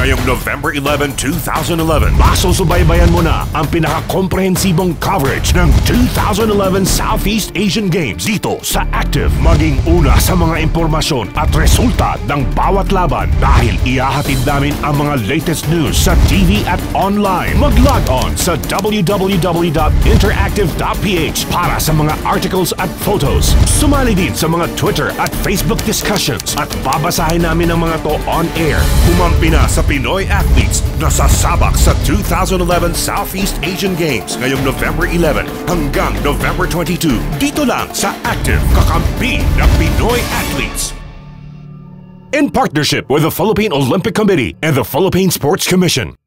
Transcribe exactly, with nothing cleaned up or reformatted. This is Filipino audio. Ngayong November eleventh, two thousand eleven, masusubaybayan mo na ang pinaka-komprehensibong coverage ng two thousand eleven Southeast Asian Games dito sa Active. Maging una sa mga impormasyon at resulta ng bawat laban dahil iahatid namin ang mga latest news sa T V at online. Mag-log on sa w w w dot interactive dot p h para sa mga articles at photos. Sumali din sa mga Twitter at Facebook discussions at babasahin namin ang mga to on air. Humampi na sa Pinoy athletes na sasabak sa two thousand eleven Southeast Asian Games ngayong November eleventh hanggang November twenty-second. Dito lang sa Active, kakampi na Pinoy athletes. In partnership with the Philippine Olympic Committee and the Philippine Sports Commission.